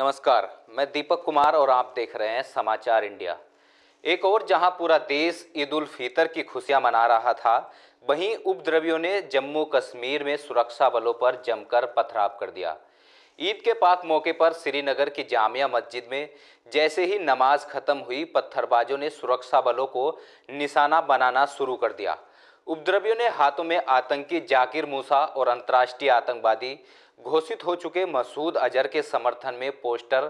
नमस्कार, मैं दीपक कुमार और आप देख रहे हैं समाचार इंडिया। एक ओर जहां पूरा देश ईद उल फितर की खुशियां मना रहा था, वहीं उपद्रवियों ने जम्मू कश्मीर में सुरक्षा बलों पर जमकर पथराव कर दिया। ईद के पाक मौके पर श्रीनगर की जामिया मस्जिद में जैसे ही नमाज खत्म हुई, पत्थरबाजों ने सुरक्षा बलों को निशाना बनाना शुरू कर दिया। उपद्रवियों ने हाथों में आतंकी जाकिर मूसा और अंतर्राष्ट्रीय आतंकवादी घोषित हो चुके मसूद अजहर के समर्थन में पोस्टर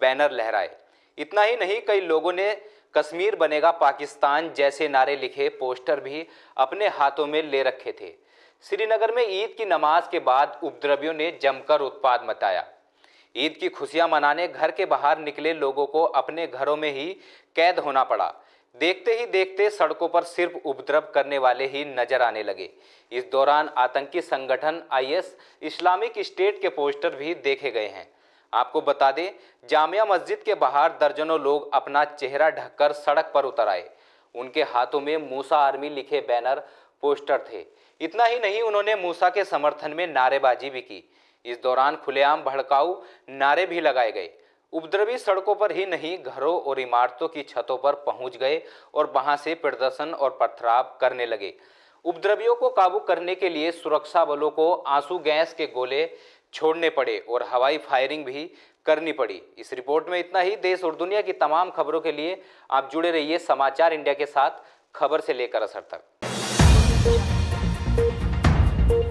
बैनर लहराए। इतना ही नहीं, कई लोगों ने कश्मीर बनेगा पाकिस्तान जैसे नारे लिखे पोस्टर भी अपने हाथों में ले रखे थे। श्रीनगर में ईद की नमाज के बाद उपद्रवियों ने जमकर उत्पात मचाया। ईद की खुशियां मनाने घर के बाहर निकले लोगों को अपने घरों में ही कैद होना पड़ा। देखते ही देखते सड़कों पर सिर्फ उपद्रव करने वाले ही नजर आने लगे। इस दौरान आतंकी संगठन आईएस इस्लामिक स्टेट के पोस्टर भी देखे गए हैं। आपको बता दें, जामिया मस्जिद के बाहर दर्जनों लोग अपना चेहरा ढककर सड़क पर उतर आए। उनके हाथों में मूसा आर्मी लिखे बैनर पोस्टर थे। इतना ही नहीं, उन्होंने मूसा के समर्थन में नारेबाजी भी की। इस दौरान खुलेआम भड़काऊ नारे भी लगाए गए। उपद्रवी सड़कों पर ही नहीं, घरों और इमारतों की छतों पर पहुंच गए और वहां से प्रदर्शन और पथराव करने लगे। उपद्रवियों को काबू करने के लिए सुरक्षा बलों को आंसू गैस के गोले छोड़ने पड़े और हवाई फायरिंग भी करनी पड़ी। इस रिपोर्ट में इतना ही। देश और दुनिया की तमाम खबरों के लिए आप जुड़े रहिए समाचार इंडिया के साथ, खबर से लेकर असर तक।